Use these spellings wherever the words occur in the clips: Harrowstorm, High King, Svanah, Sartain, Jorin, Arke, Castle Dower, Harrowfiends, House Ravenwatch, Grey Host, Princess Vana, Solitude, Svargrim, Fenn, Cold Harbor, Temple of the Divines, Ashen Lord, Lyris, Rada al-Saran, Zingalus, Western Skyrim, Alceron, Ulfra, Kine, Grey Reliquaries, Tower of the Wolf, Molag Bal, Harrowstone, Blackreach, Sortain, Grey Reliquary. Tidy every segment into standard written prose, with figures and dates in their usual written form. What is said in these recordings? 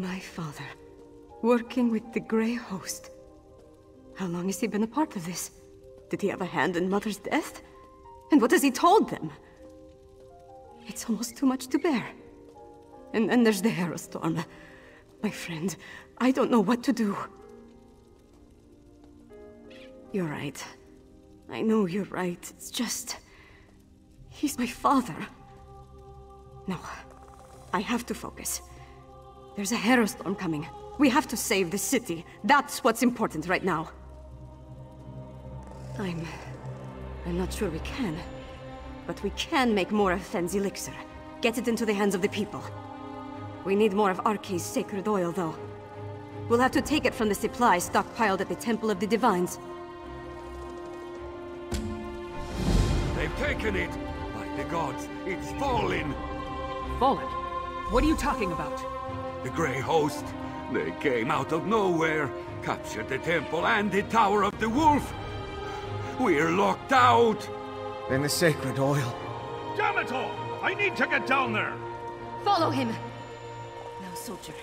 my father, working with the Grey Host. How long has he been a part of this? Did he have a hand in Mother's death? And what has he told them? It's almost too much to bear. And then there's the Harrowstorm. My friend, I don't know what to do. You're right. I know you're right. It's just... he's my father. No. I have to focus. There's a Harrowstorm coming. We have to save the city. That's what's important right now. I'm not sure we can. But we can make more of Fenn's elixir. Get it into the hands of the people. We need more of Arke's sacred oil, though. We'll have to take it from the supplies stockpiled at the Temple of the Divines. They've taken it! By the gods, it's fallen! Fallen? What are you talking about? The Grey Host. They came out of nowhere, captured the temple and the Tower of the Wolf. We're locked out! Then the sacred oil. Damn it all! I need to get down there! Follow him! Now, soldier.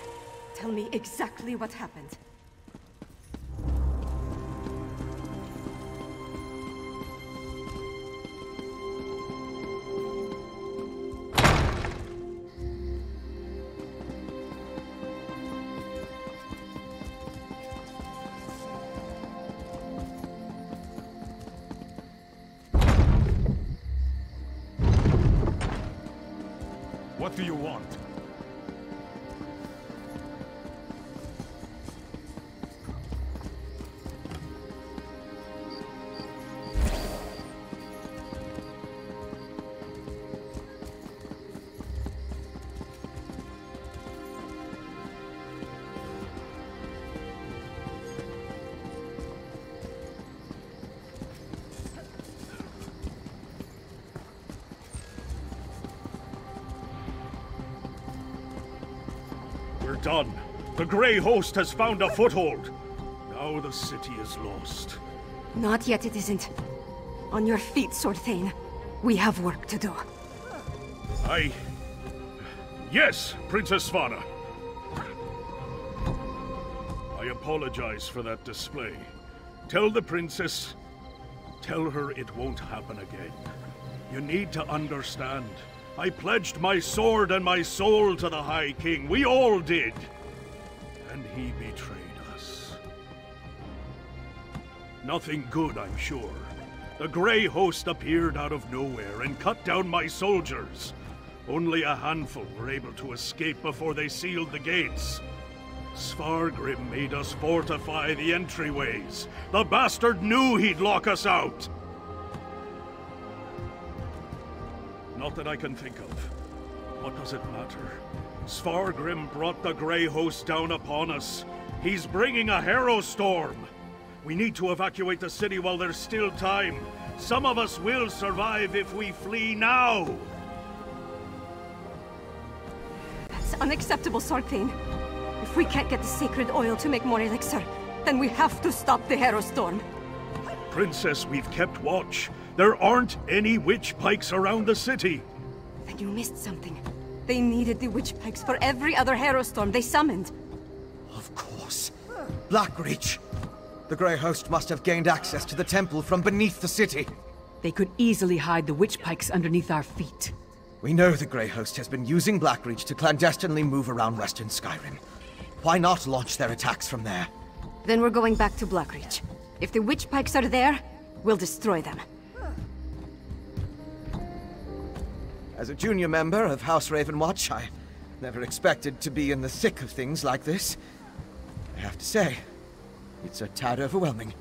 Tell me exactly what happened. What do you want? Done. The Grey Host has found a foothold. Now the city is lost. Not yet, it isn't. On your feet, Sortain. We have work to do. Yes, Princess Vana. I apologize for that display. Tell the princess... tell her it won't happen again. You need to understand. I pledged my sword and my soul to the High King. We all did. And he betrayed us. Nothing good, I'm sure. The Grey Host appeared out of nowhere and cut down my soldiers. Only a handful were able to escape before they sealed the gates. Svargrim made us fortify the entryways. The bastard knew he'd lock us out. Not that I can think of. What does it matter? Svargrim brought the Grey Host down upon us. He's bringing a Harrowstorm. We need to evacuate the city while there's still time. Some of us will survive if we flee now. That's unacceptable, Sartain. If we can't get the sacred oil to make more elixir, then we have to stop the Harrowstorm. Princess, we've kept watch. There aren't any witch pikes around the city. Then you missed something. They needed the witch pikes for every other Harrowstorm they summoned. Of course. Blackreach. The Grey Host must have gained access to the temple from beneath the city. They could easily hide the witch pikes underneath our feet. We know the Grey Host has been using Blackreach to clandestinely move around Western Skyrim. Why not launch their attacks from there? Then we're going back to Blackreach. If the witch pikes are there, we'll destroy them. As a junior member of House Ravenwatch, I never expected to be in the thick of things like this. I have to say, it's a tad overwhelming.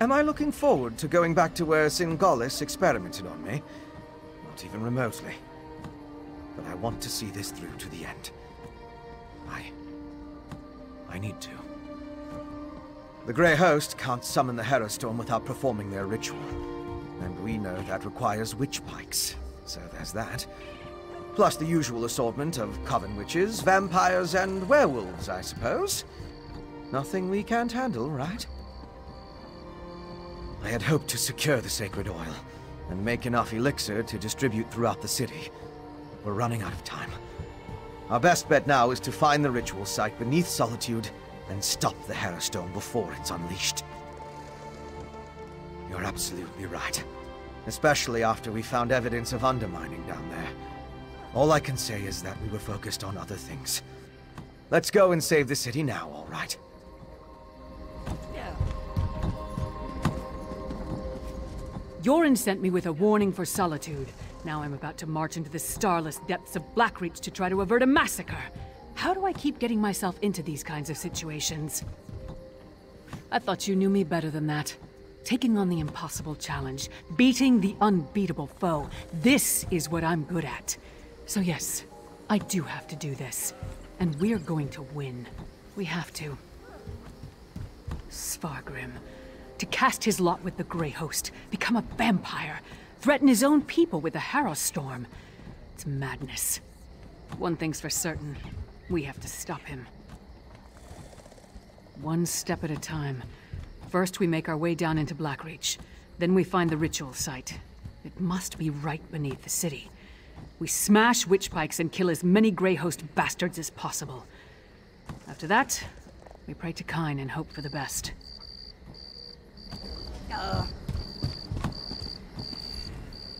Am I looking forward to going back to where Zingalus experimented on me? Not even remotely. But I want to see this through to the end. I need to. The Grey Host can't summon the Harrowstorm without performing their ritual. And we know that requires witch pikes, so there's that. Plus the usual assortment of coven witches, vampires, and werewolves, I suppose. Nothing we can't handle, right? I had hoped to secure the sacred oil, and make enough elixir to distribute throughout the city. We're running out of time. Our best bet now is to find the ritual site beneath Solitude and stop the Harrowstone before it's unleashed. You're absolutely right. Especially after we found evidence of undermining down there. All I can say is that we were focused on other things. Let's go and save the city now, all right? Jorin sent me with a warning for Solitude. Now I'm about to march into the starless depths of Blackreach to try to avert a massacre. How do I keep getting myself into these kinds of situations? I thought you knew me better than that. Taking on the impossible challenge, beating the unbeatable foe, this is what I'm good at. So yes, I do have to do this. And we're going to win. We have to. Svargrim. To cast his lot with the Grey Host, become a vampire, threaten his own people with the Harrowstorm. It's madness. One thing's for certain, we have to stop him. One step at a time. First, we make our way down into Blackreach. Then we find the ritual site. It must be right beneath the city. We smash witchpikes and kill as many Grey Host bastards as possible. After that, we pray to Kine and hope for the best.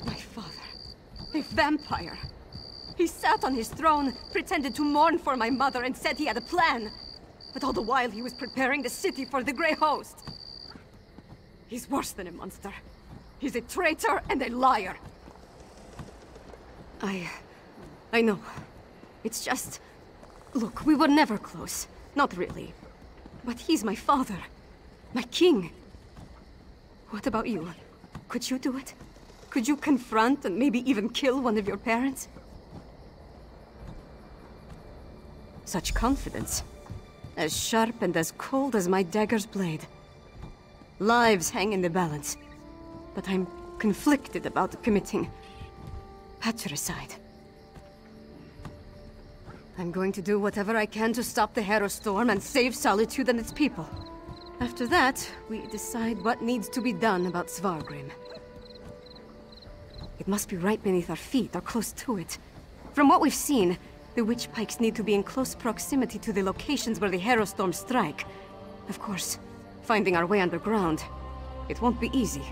My father, a vampire. He sat on his throne, pretended to mourn for my mother, and said he had a plan. But all the while, he was preparing the city for the Grey Host. He's worse than a monster. He's a traitor and a liar. I know. It's just... Look, we were never close. Not really. But he's my father. My king. What about you? Could you do it? Could you confront and maybe even kill one of your parents? Such confidence. As sharp and as cold as my dagger's blade. Lives hang in the balance. But I'm conflicted about committing patricide. I'm going to do whatever I can to stop the Harrowstorm and save Solitude and its people. After that, we decide what needs to be done about Svargrim. It must be right beneath our feet, or close to it. From what we've seen, the witchpikes need to be in close proximity to the locations where the Harrowstorm strike. Of course, finding our way underground, it won't be easy.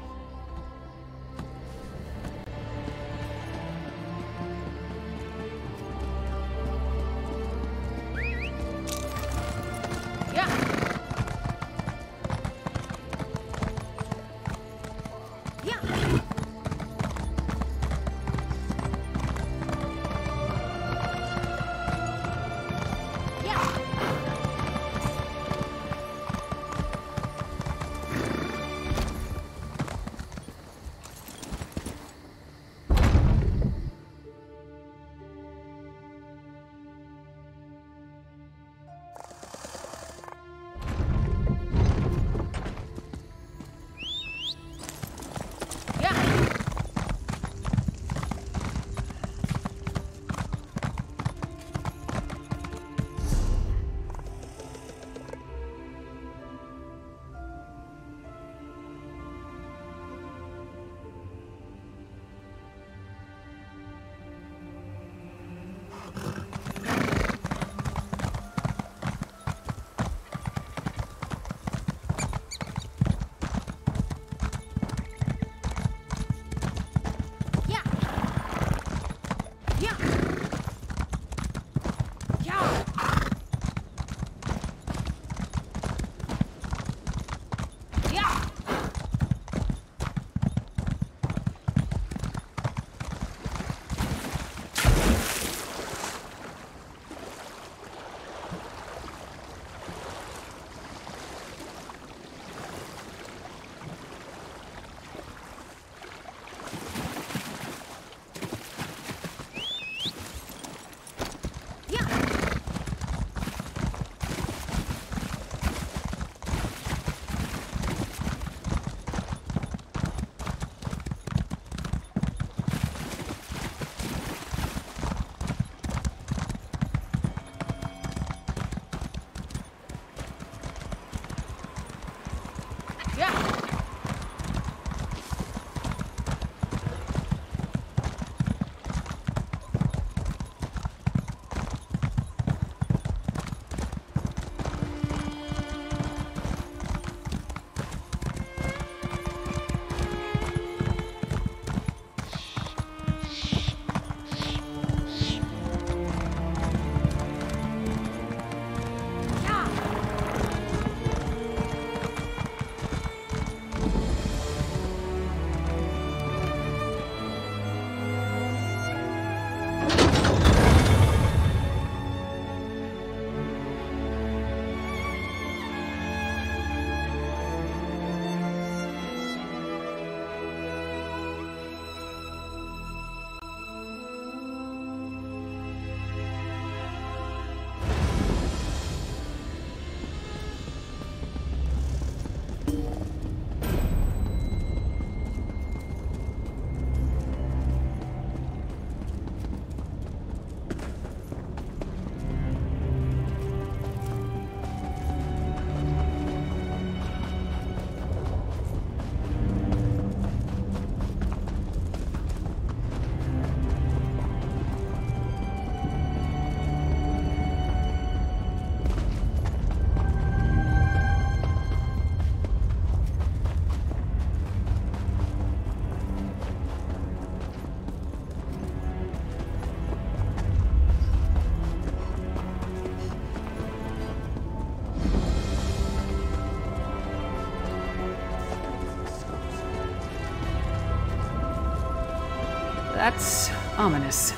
That's ominous.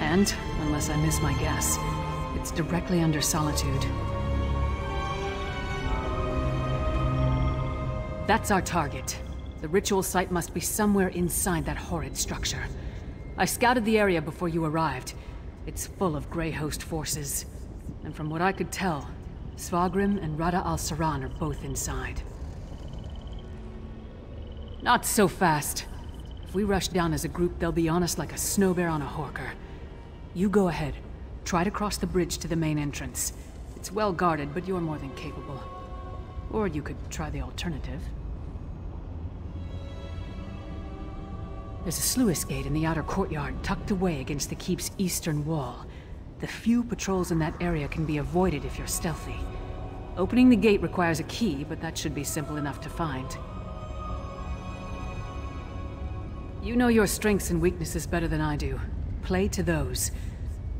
And, unless I miss my guess, it's directly under Solitude. That's our target. The ritual site must be somewhere inside that horrid structure. I scouted the area before you arrived. It's full of Grey Host forces. And from what I could tell, Svargrim and Rada al-Saran are both inside. Not so fast. If we rush down as a group, they'll be on us like a snow bear on a horker. You go ahead. Try to cross the bridge to the main entrance. It's well guarded, but you're more than capable. Or you could try the alternative. There's a sluice gate in the outer courtyard, tucked away against the keep's eastern wall. The few patrols in that area can be avoided if you're stealthy. Opening the gate requires a key, but that should be simple enough to find. You know your strengths and weaknesses better than I do. Play to those.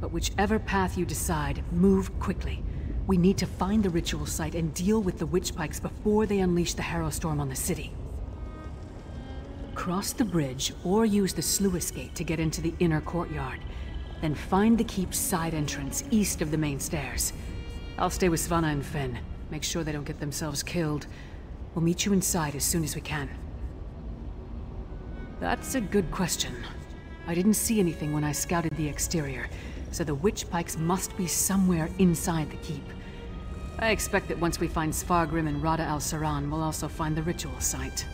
But whichever path you decide, move quickly. We need to find the ritual site and deal with the witchpikes before they unleash the Harrowstorm on the city. Cross the bridge or use the sluice gate to get into the inner courtyard. Then find the keep's side entrance east of the main stairs. I'll stay with Svanah and Fenn. Make sure they don't get themselves killed. We'll meet you inside as soon as we can. That's a good question. I didn't see anything when I scouted the exterior, so the witchpikes must be somewhere inside the keep. I expect that once we find Svargrim and Rada al-Saran, we'll also find the ritual site.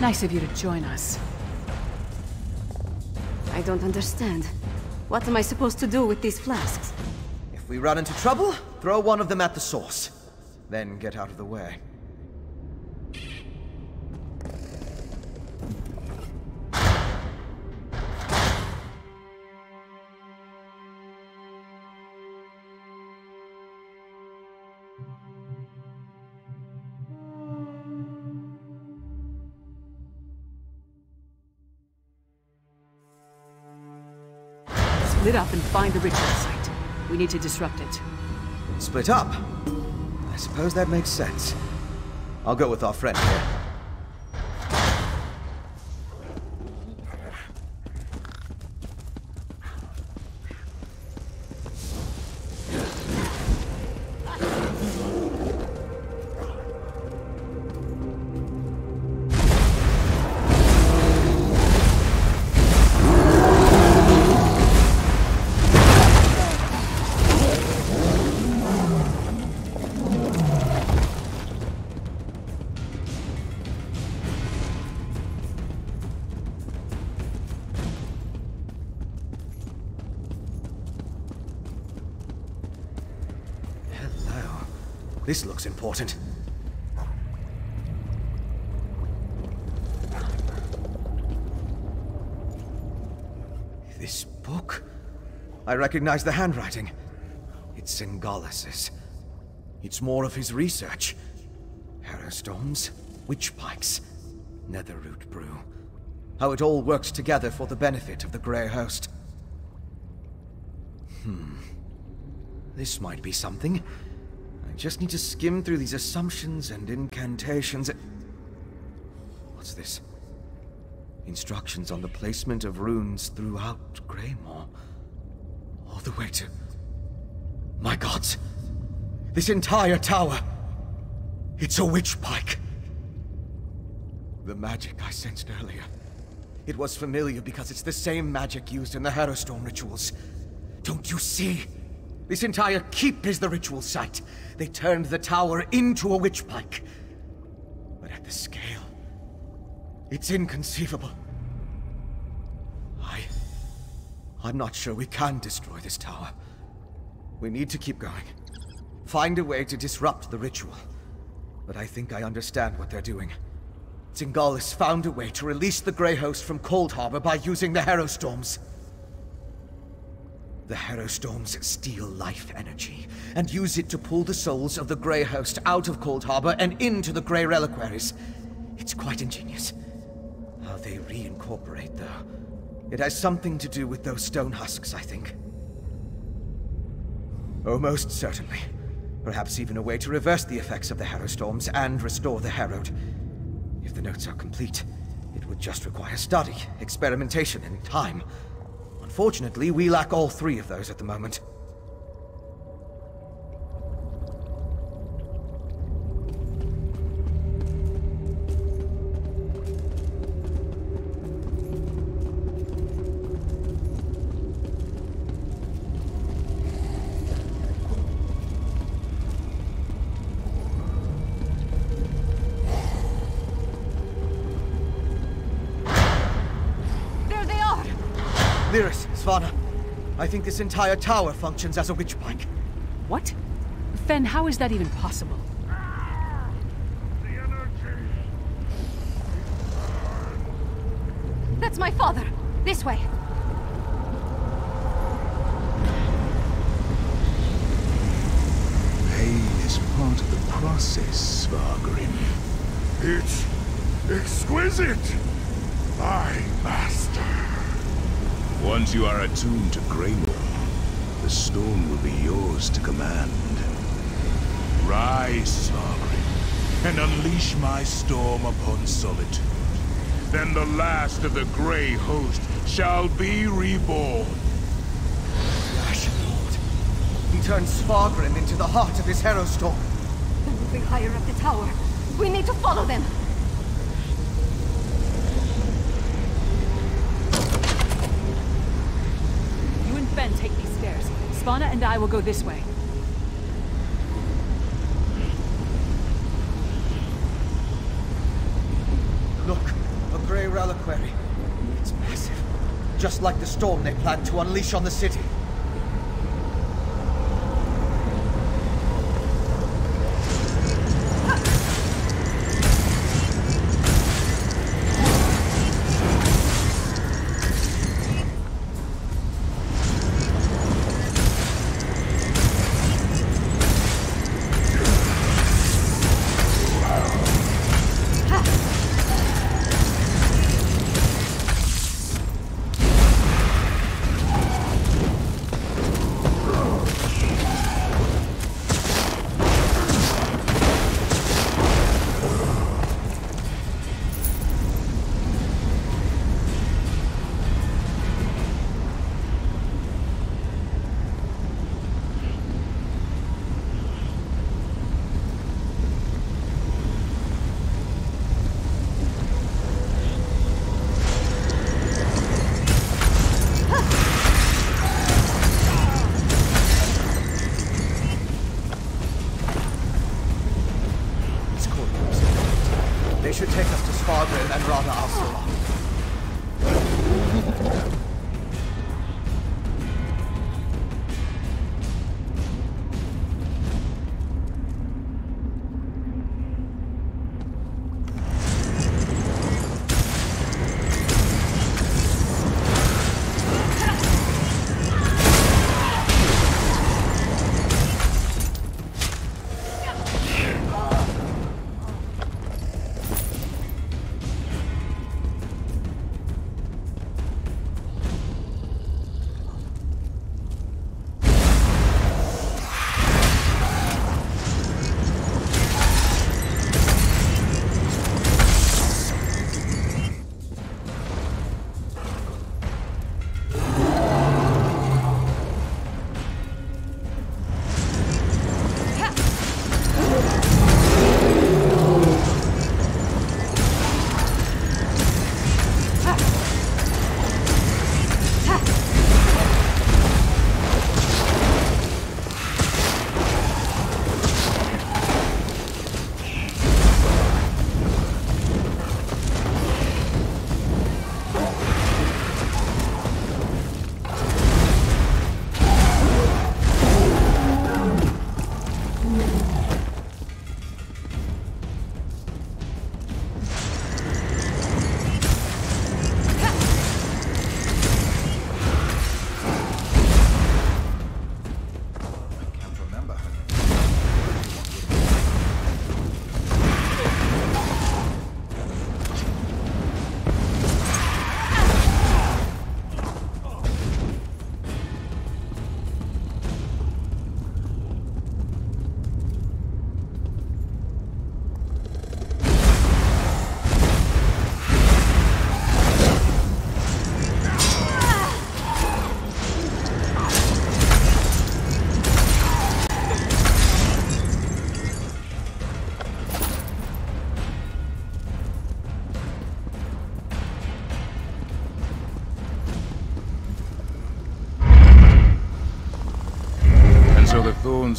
Nice of you to join us. I don't understand. What am I supposed to do with these flasks? If we run into trouble, throw one of them at the source. Then get out of the way. Split up and find the ritual site. We need to disrupt it. Split up? I suppose that makes sense. I'll go with our friend here. This looks important. This book? I recognize the handwriting. It's Zingalus's. It's more of his research. Harrowstones, witch pikes, netherroot brew. How it all works together for the benefit of the Grey Host. This might be something. Just need to skim through these assumptions and incantations. What's this? Instructions on the placement of runes throughout Greymoor. All the way to... My gods! This entire tower! It's a witch pike! The magic I sensed earlier. It was familiar because it's the same magic used in the Harrowstorm rituals. Don't you see? This entire keep is the ritual site. They turned the tower into a witch pike. But at the scale, it's inconceivable. I'm not sure we can destroy this tower. We need to keep going. Find a way to disrupt the ritual. But I think I understand what they're doing. Zingalus found a way to release the Grey Host from Cold Harbor by using the Harrowstorms. The Harrowstones steal life energy, and use it to pull the souls of the Grey Host out of Cold Harbor and into the Grey Reliquaries. It's quite ingenious. How they reincorporate, though. It has something to do with those stone husks, I think. Oh, most certainly. Perhaps even a way to reverse the effects of the Harrowstorms and restore the Harrowed. If the notes are complete, it would just require study, experimentation, and time. Unfortunately, we lack all three of those at the moment. Lyris, Svanah, I think this entire tower functions as a witch pike. What? Fenn, how is that even possible? The energy. That's my father! This way! Pain is part of the process, Svargrim. It's exquisite! My master! Once you are attuned to Greymoor, the stone will be yours to command. Rise, Svargrim, and unleash my storm upon Solitude. Then the last of the Grey Host shall be reborn. The Ashen Lord. He turns Svargrim into the heart of his Harrowstorm. They're moving higher up the tower. We need to follow them. Ben, take these stairs. Svanah and I will go this way. Look, Grey Reliquary. It's massive. Just like the storm they plan to unleash on the city.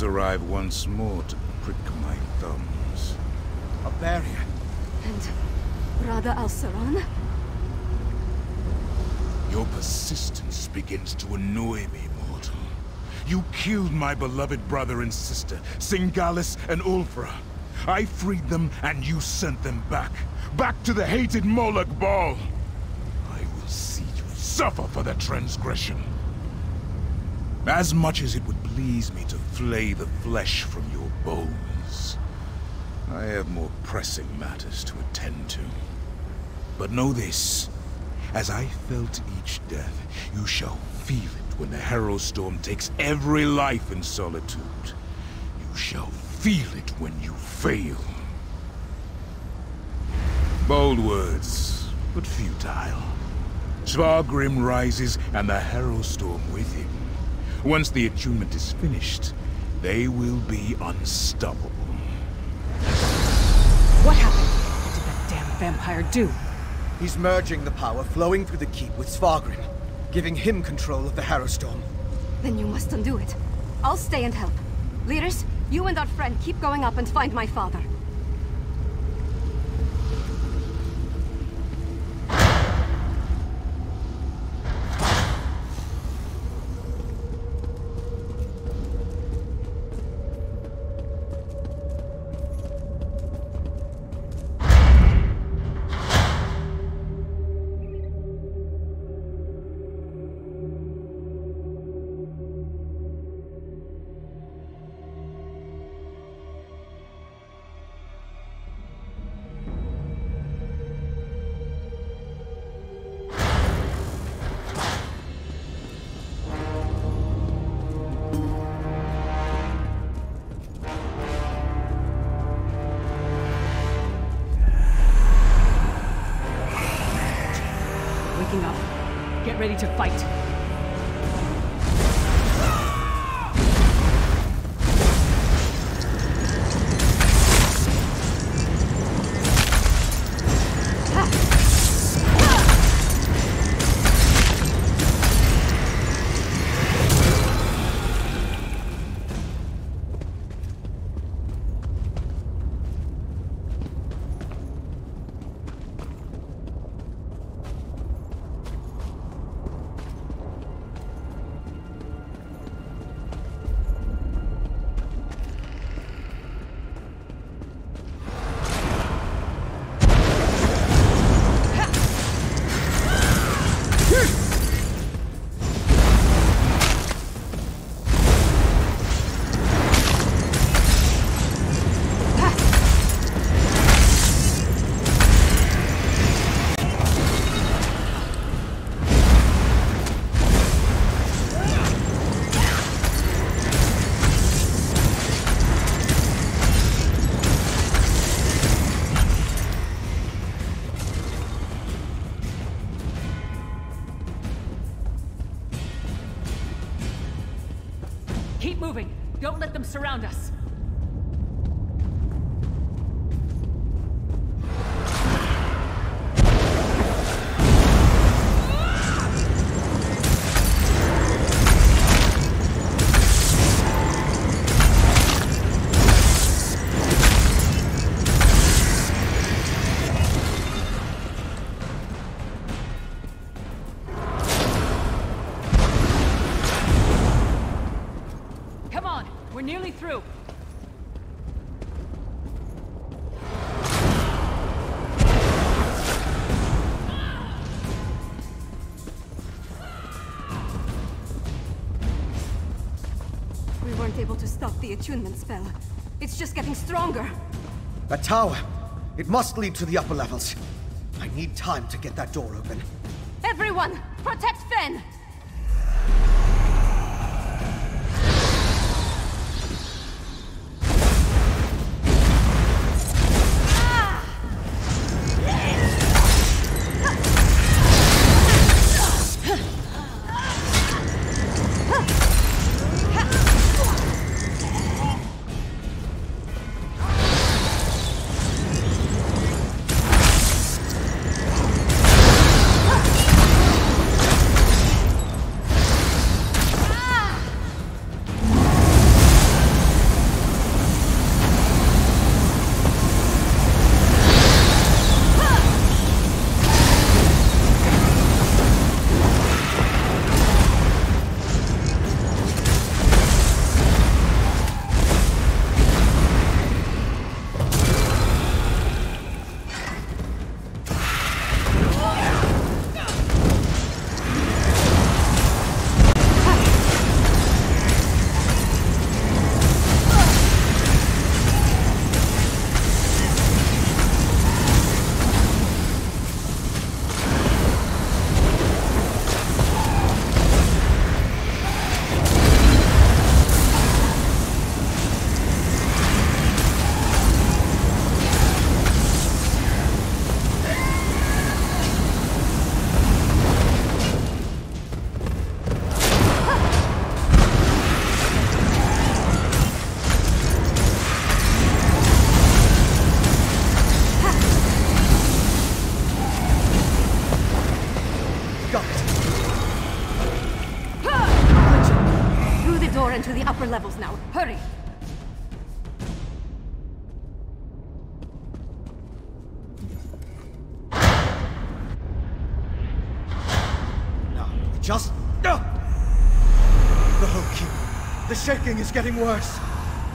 Arrive once more to prick my thumbs. A barrier. And Rada al-Saran? Your persistence begins to annoy me, mortal. You killed my beloved brother and sister, Zingalus and Ulfra. I freed them and you sent them back. Back to the hated Molag Bal. I will see you suffer for the transgression. As much as it would please me to flay the flesh from your bones, I have more pressing matters to attend to. But know this, as I felt each death, you shall feel it when the Harrowstorm takes every life in Solitude. You shall feel it when you fail. Bold words, but futile. Svargrim rises and the Harrowstorm with him. Once the attunement is finished, they will be unstoppable. What happened? What did that damn vampire do? He's merging the power flowing through the keep with Svargrim, giving him control of the Harrowstorm. Then you must undo it. I'll stay and help. Lyris, you and our friend keep going up and find my father. ready to fight. Don't let them surround us. The attunement spell. It's just getting stronger. That tower. It must lead to the upper levels. I need time to get that door open. Everyone, protect Fenn! Levels now. Hurry! No, just... No! The whole keep. The shaking is getting worse.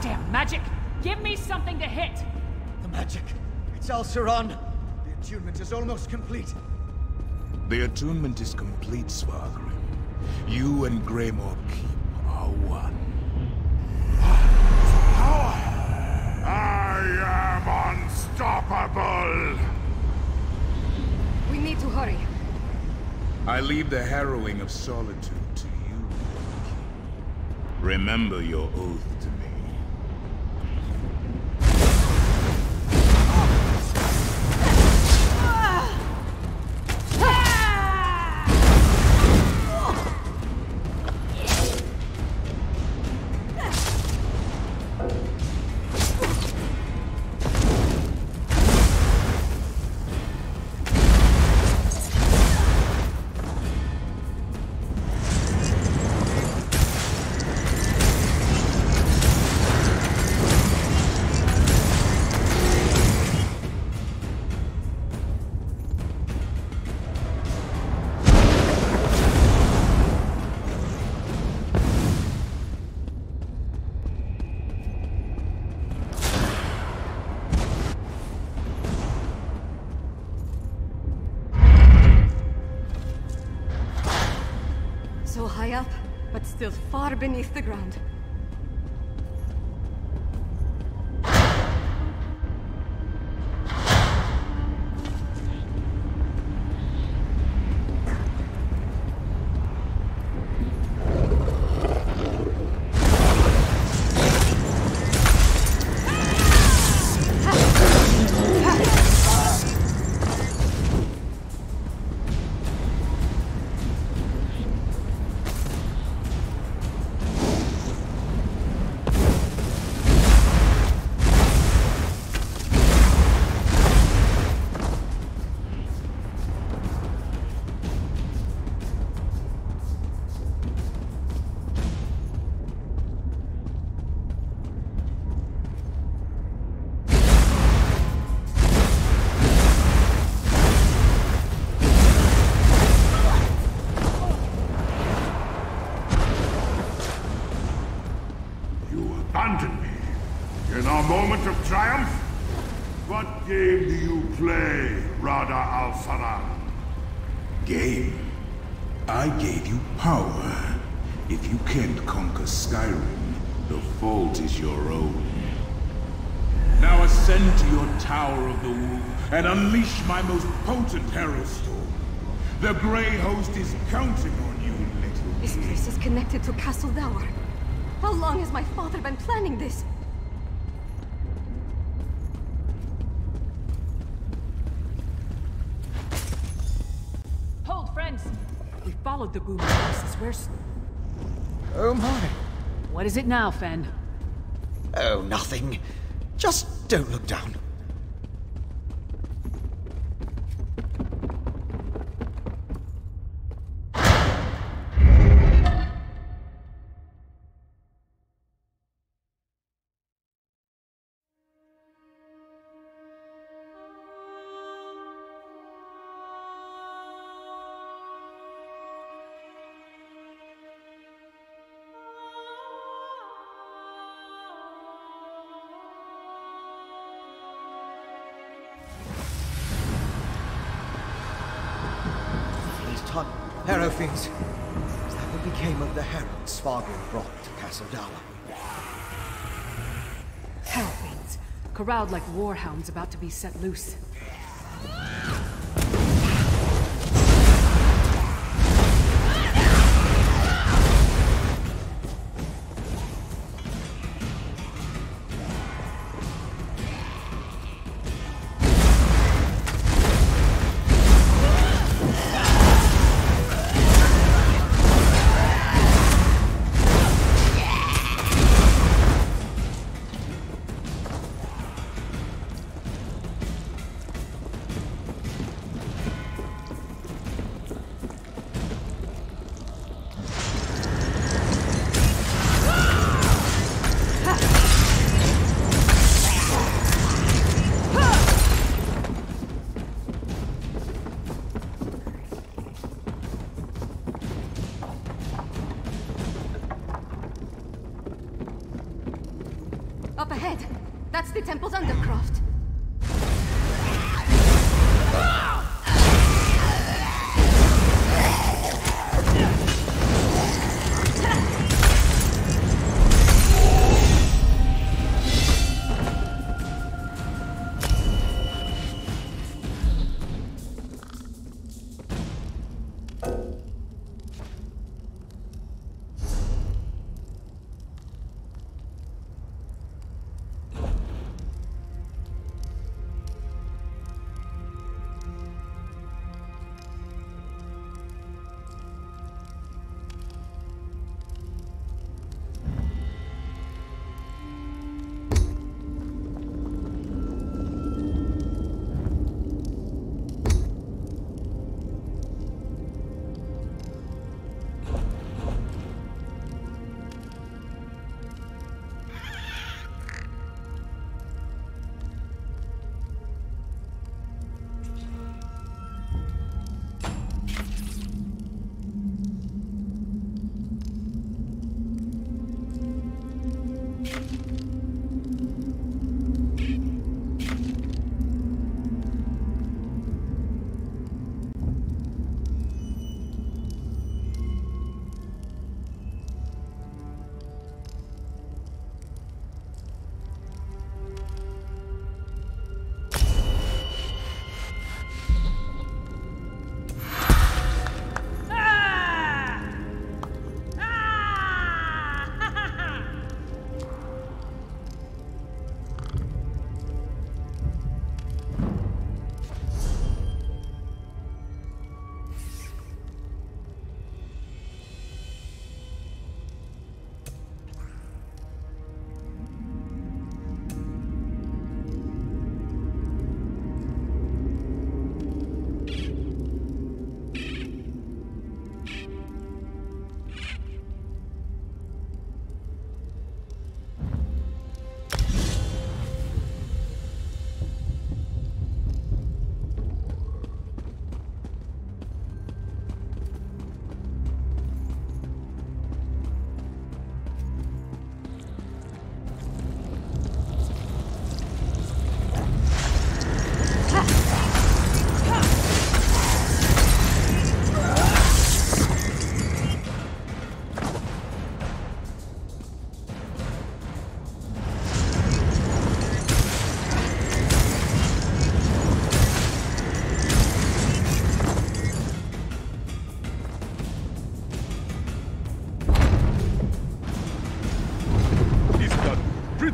Damn magic! Give me something to hit! The magic. It's Alceron. The attunement is almost complete. The attunement is complete, Svargrim. You and Greymoor Keep are one. I am unstoppable! We need to hurry. I leave the harrowing of solitude to you. Remember your oath to me. high up, but still far beneath the ground. Triumph? What game do you play, Rada al-Saran? Game? I gave you power. If you can't conquer Skyrim, the fault is your own. Now ascend to your Tower of the Wolf and unleash my most potent Harrowstorm. The Grey Host is counting on you, little. This place is connected to Castle Dower. How long has my father been planning this? The boom boxes, where's... Oh my. What is it now, Fenn? Oh, nothing. Just don't look down. Harrowfiends, is that what became of the herald Svargrim brought to Castle Dower? Harrowfiends, corralled like warhounds about to be set loose. Up ahead. That's the temple's undercroft.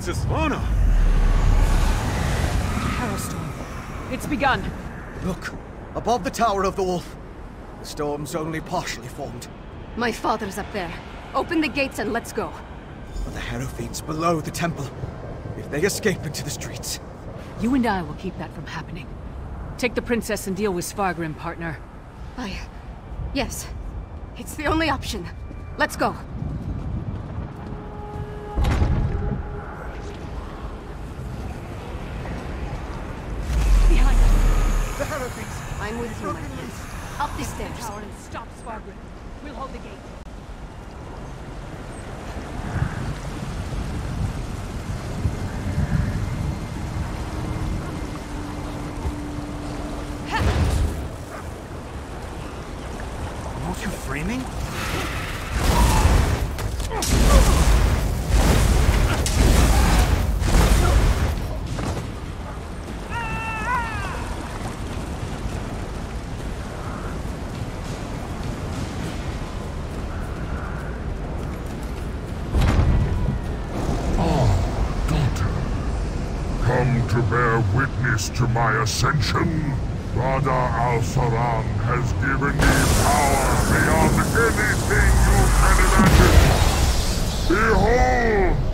Princess Vana! Harrowstorm. It's begun. Look, above the Tower of the Wolf. The storm's only partially formed. My father's up there. Open the gates and let's go. But the Harrowfiends below the temple. If they escape into the streets... You and I will keep that from happening. Take the princess and deal with Svargrim, partner. Yes. It's the only option. Let's go. Behind us. The Harrowfiends. I'm with you, my friend. Up the stairs. The tower and stop Svargrim. We'll hold the gate. To my ascension, Rada al-Saran has given me power beyond anything you can imagine. Behold!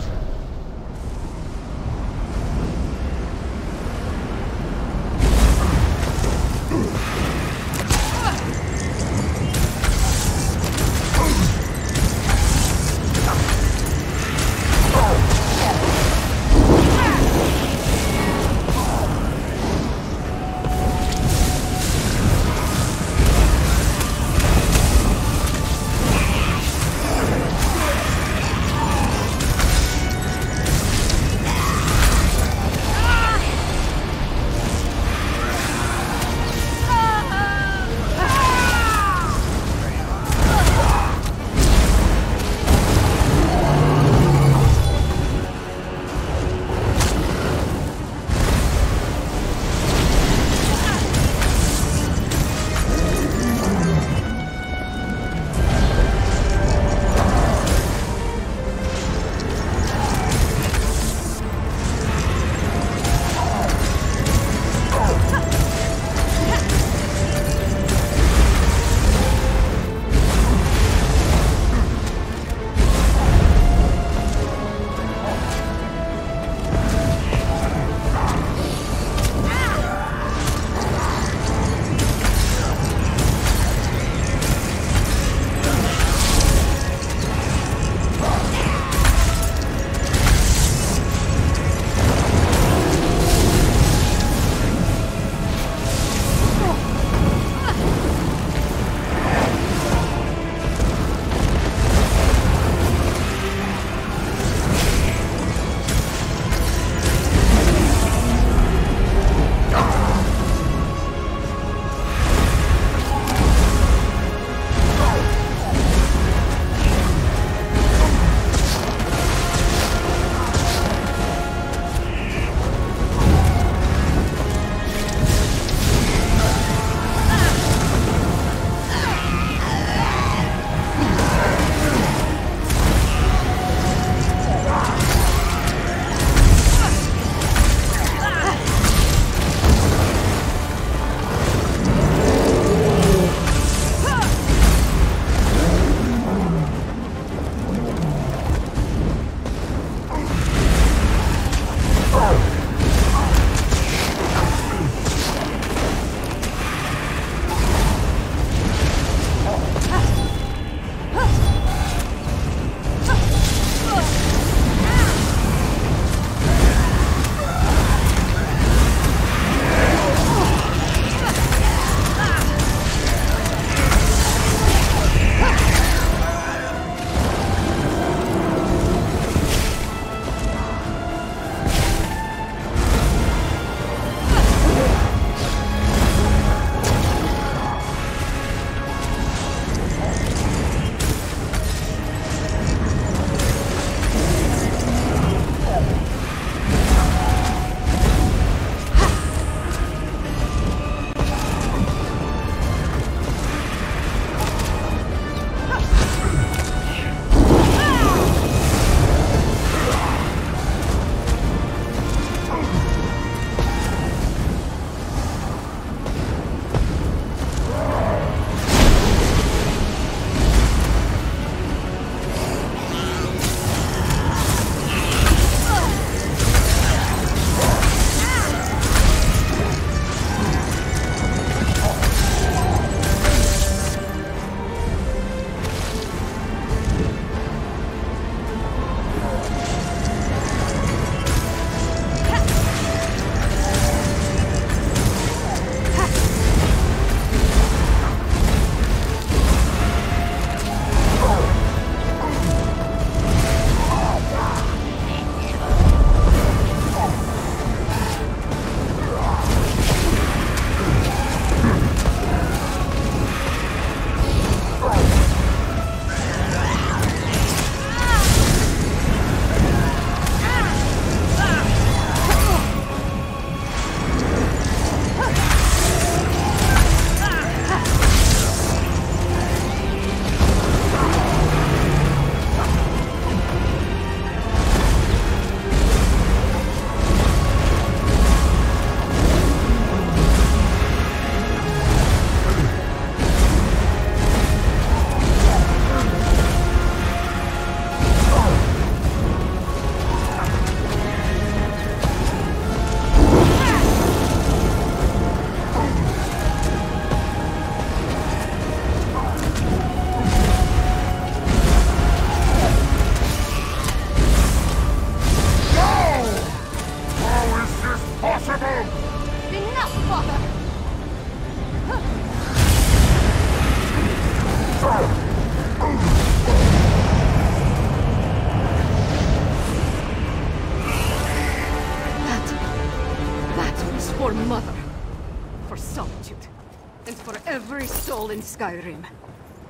all in Skyrim.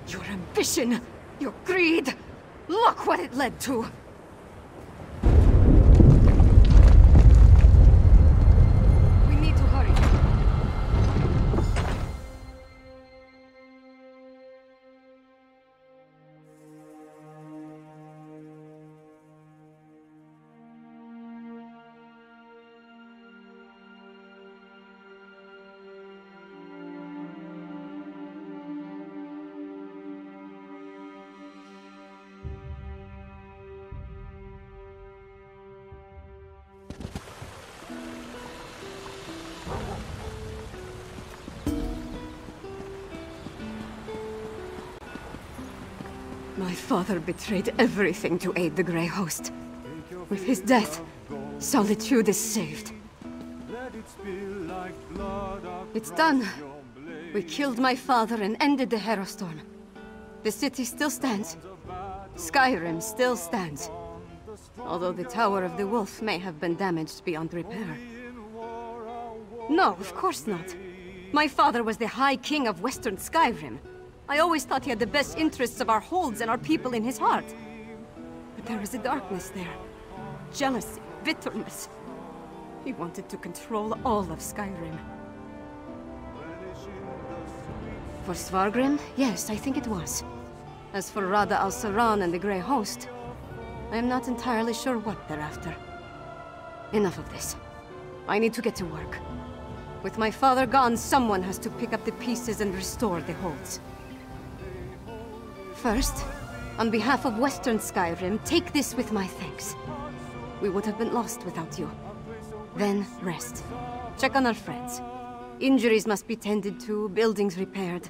Your ambition, your greed, look what it led to! My father betrayed everything to aid the Grey Host. With his death, Solitude is saved. It's done. We killed my father and ended the Harrowstorm. The city still stands. Skyrim still stands. Although the Tower of the Wolf may have been damaged beyond repair. No, of course not. My father was the High King of Western Skyrim. I always thought he had the best interests of our holds and our people in his heart. But there was a darkness there. Jealousy, bitterness. He wanted to control all of Skyrim. For Svargrim, yes, I think it was. As for Rada al-Saran and the Grey Host, I am not entirely sure what they're after. Enough of this. I need to get to work. With my father gone, someone has to pick up the pieces and restore the holds. First, on behalf of Western Skyrim, take this with my thanks. We would have been lost without you. Then, rest. Check on our friends. Injuries must be tended to, buildings repaired.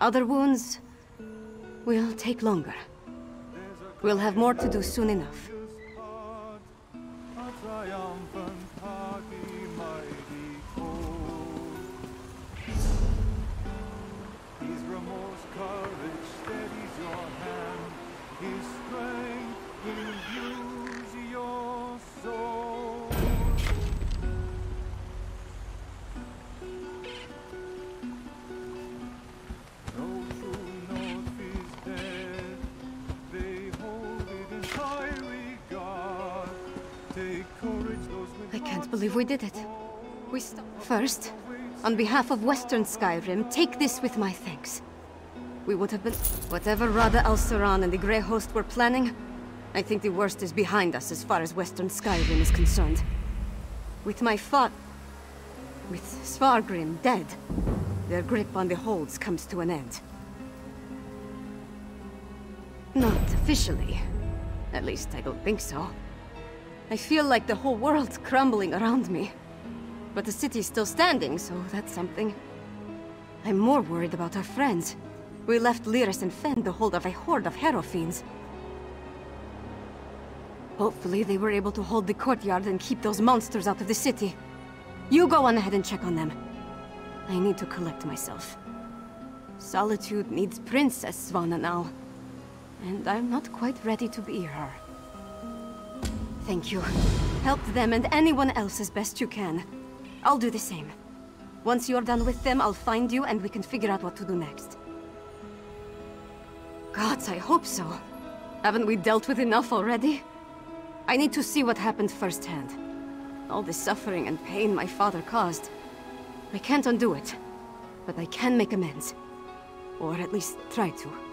Other wounds will take longer. We'll have more to do soon enough. We did it. We stopped. First, on behalf of Western Skyrim, take this with my thanks. We would have been... Whatever Rada al-Saran and the Grey Host were planning, I think the worst is behind us as far as Western Skyrim is concerned. With my With Svargrim dead, their grip on the holds comes to an end. Not officially. At least I don't think so. I feel like the whole world's crumbling around me. But the city's still standing, so that's something. I'm more worried about our friends. We left Lyris and Fenn the hold of a horde of Harrowfiends. Hopefully they were able to hold the courtyard and keep those monsters out of the city. You go on ahead and check on them. I need to collect myself. Solitude needs Princess Vana now. And I'm not quite ready to be her. Thank you. Help them and anyone else as best you can. I'll do the same. Once you're done with them, I'll find you and we can figure out what to do next. Gods, I hope so. Haven't we dealt with enough already? I need to see what happened firsthand. All the suffering and pain my father caused. I can't undo it, but I can make amends. Or at least try to.